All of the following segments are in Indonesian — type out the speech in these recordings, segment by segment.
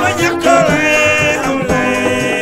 banyak kole hamle.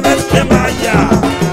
Maya.